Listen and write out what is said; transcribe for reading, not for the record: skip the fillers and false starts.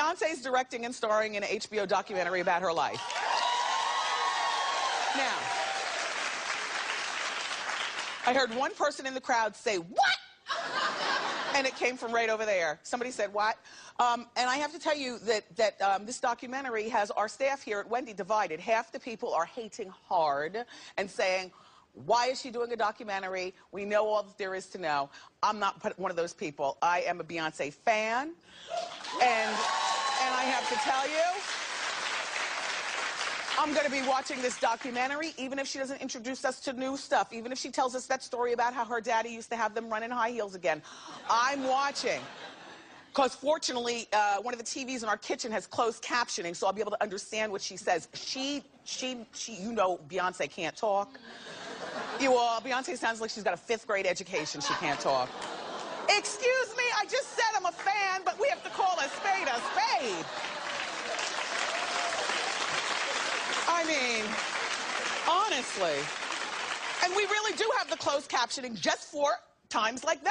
Beyonce's directing and starring in an HBO documentary about her life. Now, I heard one person in the crowd say, "What?" And it came from right over there. Somebody said, "What?" And I have to tell you that this documentary has our staff here at Wendy divided. Half the people are hating hard and saying, "Why is she doing a documentary? We know all that there is to know." I'm not one of those people. I am a Beyoncé fan. And I have to tell you, I'm going to be watching this documentary, even if she doesn't introduce us to new stuff, even if she tells us that story about how her daddy used to have them run in high heels again. I'm watching. Because fortunately, one of the TVs in our kitchen has closed captioning, so I'll be able to understand what she says. She you know Beyoncé can't talk. You all, Beyoncé sounds like she's got a fifth-grade education. She can't talk. Excuse me, I just said I'm a fan, but we have to call a spade a spade. I mean, honestly. And we really do have the closed captioning just for times like that.